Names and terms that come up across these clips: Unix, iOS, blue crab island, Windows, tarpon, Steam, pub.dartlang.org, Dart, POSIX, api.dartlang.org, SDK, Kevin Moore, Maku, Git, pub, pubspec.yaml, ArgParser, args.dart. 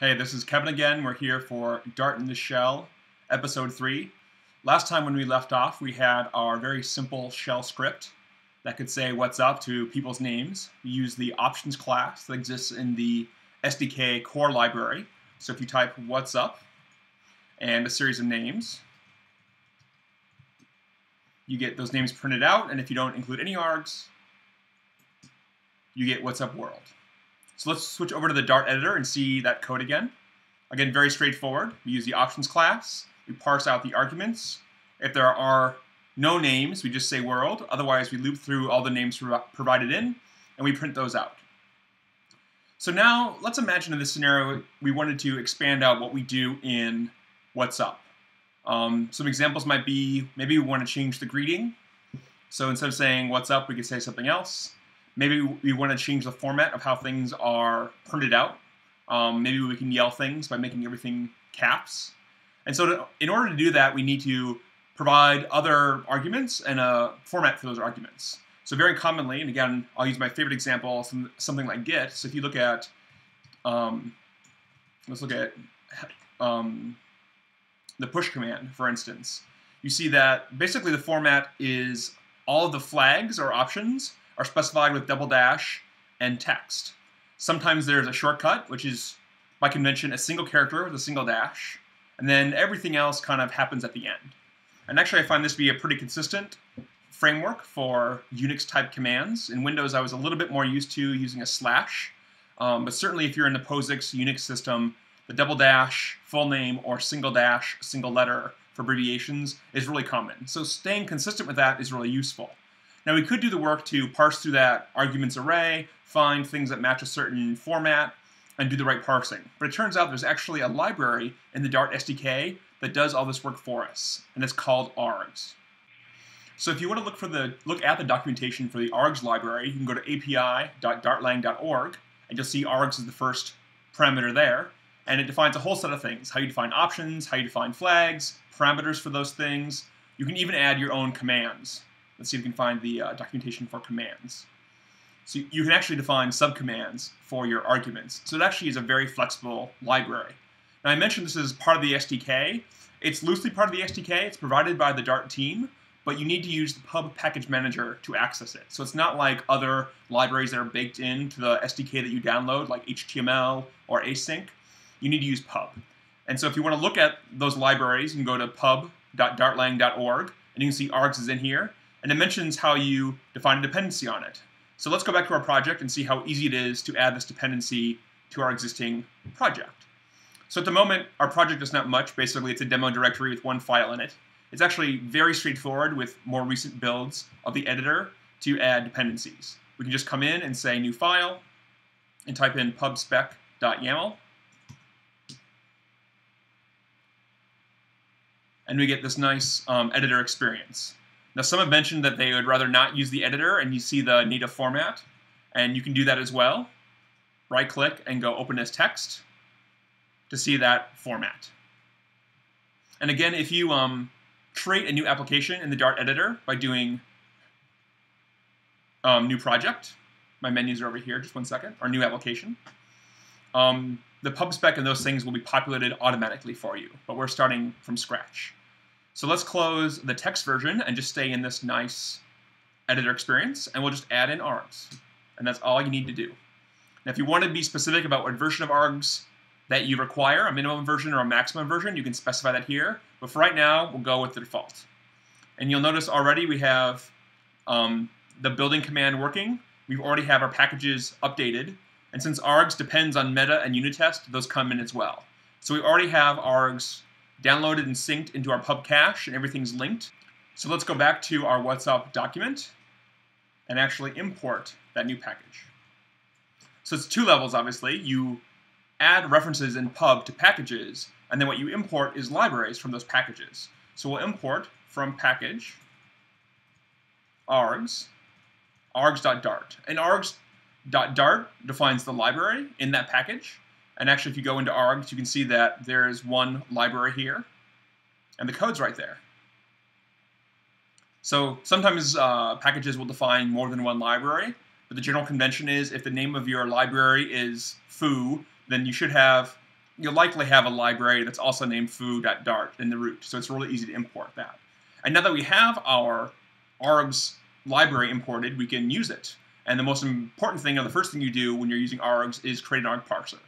Hey, this is Kevin again. We're here for Dart in the Shell, Episode 3. Last time when we left off, we had our very simple shell script that could say what's up to people's names. We use the options class that exists in the SDK core library. So if you type what's up and a series of names, you get those names printed out, and if you don't include any args, you get what's up world. So let's switch over to the Dart editor and see that code again. Again, very straightforward. We use the options class. We parse out the arguments. If there are no names, we just say world. Otherwise, we loop through all the names provided in, and we print those out. So now, let's imagine in this scenario, we wanted to expand out what we do in what's up. Some examples might be, maybe we want to change the greeting. So instead of saying what's up, we could say something else. Maybe we want to change the format of how things are printed out. Maybe we can yell things by making everything caps. And so in order to do that, we need to provide other arguments and a format for those arguments. So very commonly, and again, I'll use my favorite example, something like Git. So if you look at, let's look at the push command, for instance, you see that basically the format is all of the flags or options are specified with double dash and text. Sometimes there's a shortcut, which is by convention a single character with a single dash, and then everything else kind of happens at the end. And actually I find this to be a pretty consistent framework for Unix type commands. In Windows I was a little bit more used to using a slash, but certainly if you're in the POSIX Unix system, the double dash, full name, or single dash, single letter for abbreviations is really common. So staying consistent with that is really useful. Now we could do the work to parse through that arguments array, find things that match a certain format, and do the right parsing. But it turns out there's actually a library in the Dart SDK that does all this work for us, and it's called args. So if you want to look at the documentation for the args library, you can go to api.dartlang.org, and you'll see args is the first parameter there, and it defines a whole set of things: how you define options, how you define flags, parameters for those things. You can even add your own commands. Let's see if we can find the documentation for commands. So you can actually define subcommands for your arguments. So it actually is a very flexible library. Now I mentioned this is part of the SDK. It's loosely part of the SDK. It's provided by the Dart team, but you need to use the pub package manager to access it. So it's not like other libraries that are baked into the SDK that you download, like HTML or async. You need to use pub. And so if you want to look at those libraries, you can go to pub.dartlang.org, and you can see args is in here. And it mentions how you define a dependency on it. So let's go back to our project and see how easy it is to add this dependency to our existing project. So at the moment, our project is not much. Basically, it's a demo directory with one file in it. It's actually very straightforward with more recent builds of the editor to add dependencies. We can just come in and say new file and type in pubspec.yaml. And we get this nice editor experience. Now, some have mentioned that they would rather not use the editor, and you see the native format, and you can do that as well. Right-click and go Open as Text to see that format. And again, if you create a new application in the Dart editor by doing New Project, my menus are over here, just one second, or New Application, the pub spec and those things will be populated automatically for you, but we're starting from scratch. So let's close the text version and just stay in this nice editor experience, and we'll just add in args. And that's all you need to do. Now, if you want to be specific about what version of args that you require, a minimum version or a maximum version, you can specify that here. But for right now, we'll go with the default. And you'll notice already we have the building command working. We already have our packages updated. And since args depends on meta and unit test, those come in as well. So we already have args downloaded and synced into our pub cache, and everything's linked. So let's go back to our what's up document and actually import that new package. So it's two levels, obviously. You add references in pub to packages, and then what you import is libraries from those packages. So we'll import from package args.dart. And args.dart defines the library in that package. And actually, if you go into args, you can see that there is one library here, and the code's right there. So sometimes packages will define more than one library, but the general convention is if the name of your library is foo, then you should have you'll likely have a library that's also named foo.dart in the root, so it's really easy to import that. And now that we have our args library imported, we can use it. And the most important thing, or the first thing you do when you're using args, is create an ArgParser.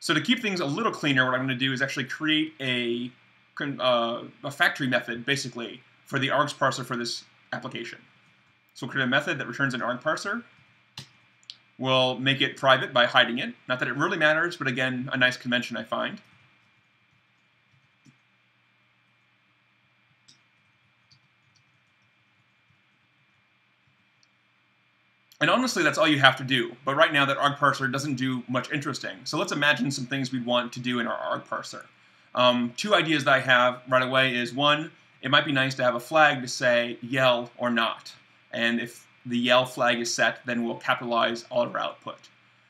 So to keep things a little cleaner, what I'm going to do is actually create a factory method, basically, for the args parser for this application. So we'll create a method that returns an arg parser. We'll make it private by hiding it. Not that it really matters, but again, a nice convention I find. And honestly, that's all you have to do. But right now, that arg parser doesn't do much interesting. So let's imagine some things we want to do in our arg parser. Two ideas that I have right away is, one, it might be nice to have a flag to say yell or not. And if the yell flag is set, then we'll capitalize all of our output.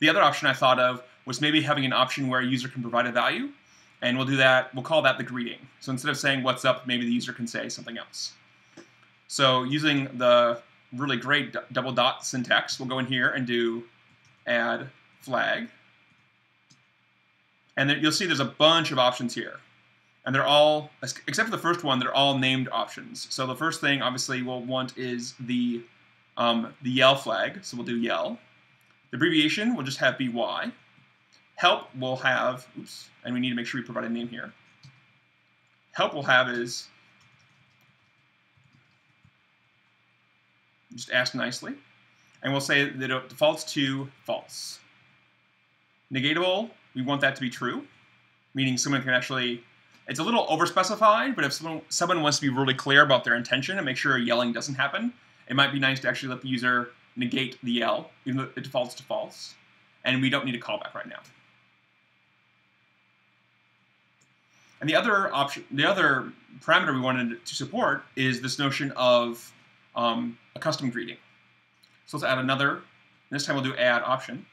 The other option I thought of was maybe having an option where a user can provide a value. And we'll do that, we'll call that the greeting. So instead of saying what's up, maybe the user can say something else. So using the really great double dot syntax, we'll go in here and do add flag. And then you'll see there's a bunch of options here. And they're all, except for the first one, they're all named options. So the first thing, obviously, we'll want is the yell flag. So we'll do yell. The abbreviation, we'll just have by. Help, we'll have, oops, and we need to make sure we provide a name here. Help we'll have is, just ask nicely. And we'll say that it defaults to false. Negatable, we want that to be true, meaning someone can actually, it's a little overspecified, but if someone wants to be really clear about their intention and make sure yelling doesn't happen, it might be nice to actually let the user negate the yell, even though it defaults to false, and we don't need a callback right now. And the other option, the other parameter we wanted to support is this notion of a custom greeting. So let's add another. This time we'll do add option.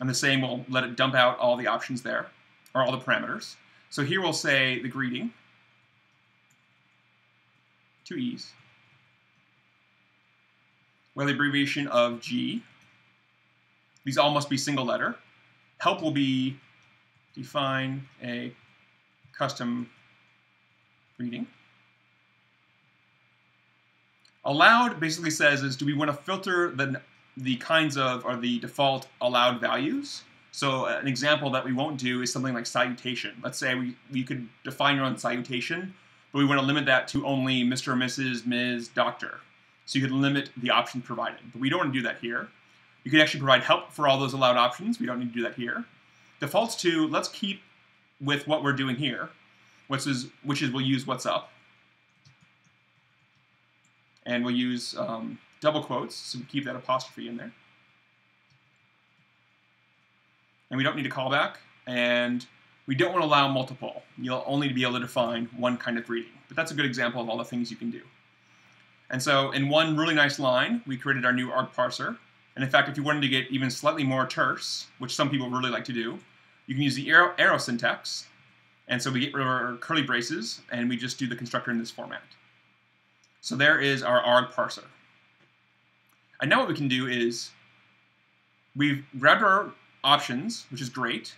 And the same, we'll let it dump out all the options there, or all the parameters. So here we'll say the greeting, two E's, with the abbreviation of G. These all must be single letter. Help will be define a custom greeting. Allowed basically says is, do we want to filter the kinds of, or the default allowed values. So an example that we won't do is something like salutation. Let's say we could define your own salutation, but we want to limit that to only Mr. or Mrs., Ms., Doctor. So you could limit the option provided, but we don't want to do that here. You could actually provide help for all those allowed options. We don't need to do that here. Defaults to, let's keep with what we're doing here, which is we'll use what's up. And we'll use double quotes, so we keep that apostrophe in there. And we don't need a callback, and we don't want to allow multiple. You'll only be able to define one kind of greeting. But that's a good example of all the things you can do. And so in one really nice line, we created our new arg parser. And in fact, if you wanted to get even slightly more terse, which some people really like to do, you can use the arrow syntax. And so we get rid of our curly braces, and we just do the constructor in this format. So there is our arg parser. And now what we can do is, we've grabbed our options, which is great,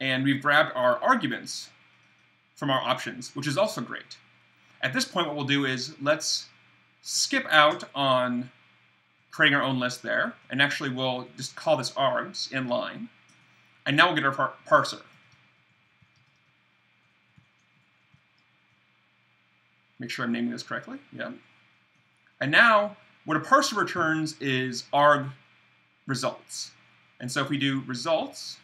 and we've grabbed our arguments from our options, which is also great. At this point, what we'll do is, let's skip out on creating our own list there, and actually we'll just call this args in line, and now we'll get our parser. Make sure I'm naming this correctly, yeah. And now, what a parser returns is arg results. And so if we do results,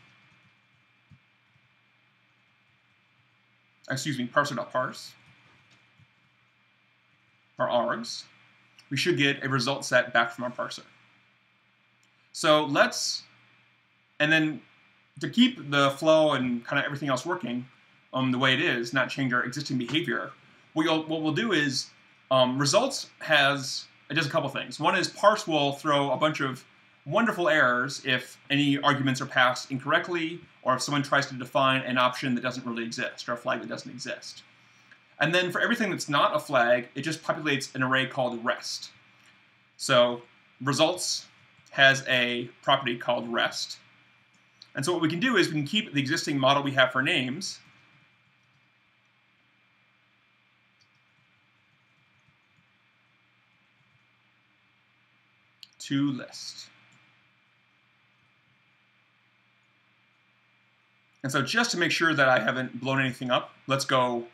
excuse me, parser.parse, our args, we should get a result set back from our parser. So let's, and then to keep the flow and kind of everything else working the way it is, not change our existing behavior, what we'll do is results has, it does a couple things. One is parse will throw a bunch of wonderful errors if any arguments are passed incorrectly, or if someone tries to define an option that doesn't really exist, or a flag that doesn't exist. And then for everything that's not a flag, it just populates an array called rest. So results has a property called rest. And so what we can do is we can keep the existing model we have for names, to list. And so just to make sure that I haven't blown anything up, let's go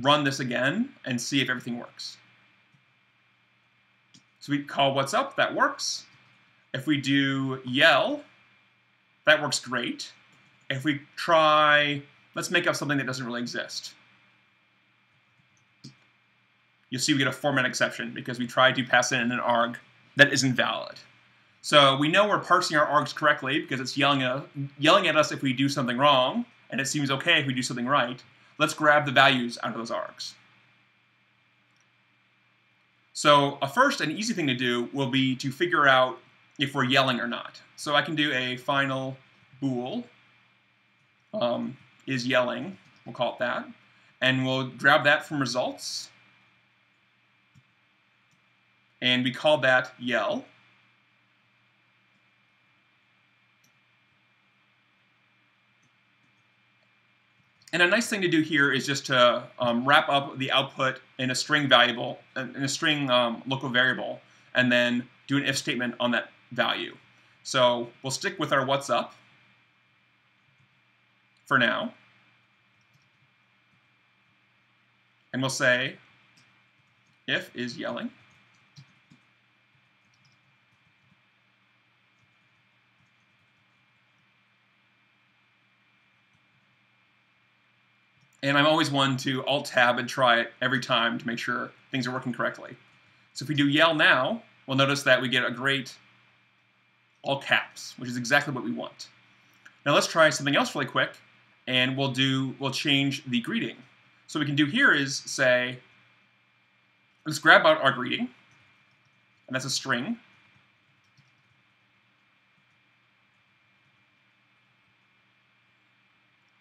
run this again and see if everything works. So we call what's up, that works. If we do yell, that works great. If we try, let's make up something that doesn't really exist. You'll see we get a format exception because we tried to pass in an arg that isn't valid. So we know we're parsing our args correctly because it's yelling at us if we do something wrong, and it seems okay if we do something right. Let's grab the values out of those args. So first and easy thing to do will be to figure out if we're yelling or not. So I can do a final bool is yelling, we'll call it that, and we'll grab that from results, and we call that yell. And a nice thing to do here is just to wrap up the output in a string variable, local variable, and then do an if statement on that value. So we'll stick with our what's up for now. And we'll say if is yelling. And I'm always one to Alt-Tab and try it every time to make sure things are working correctly. So if we do yell now, we'll notice that we get a great all caps, which is exactly what we want. Now let's try something else really quick, and we'll change the greeting. So what we can do here is say, let's grab out our greeting, and that's a string.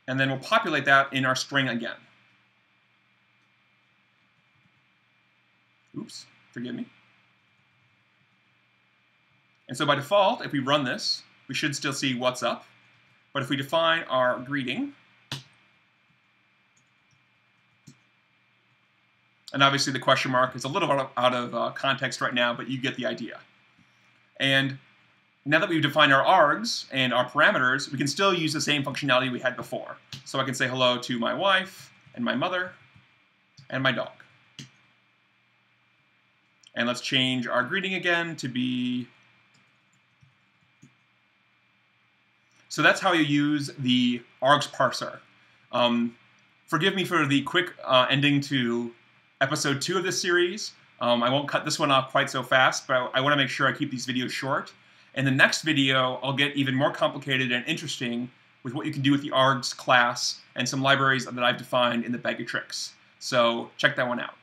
And then we'll populate that in our string again. Oops, forgive me. And so by default, if we run this, we should still see what's up. But if we define our greeting, and obviously the question mark is a little out of context right now, but you get the idea. And now that we've defined our args and our parameters, we can still use the same functionality we had before. So I can say hello to my wife, and my mother, and my dog. And let's change our greeting again to be... So that's how you use the args parser. Forgive me for the quick ending to episode 2 of this series. I won't cut this one off quite so fast, but I want to make sure I keep these videos short. In the next video, I'll get even more complicated and interesting with what you can do with the args class and some libraries that I've defined in the bag of tricks. So check that one out.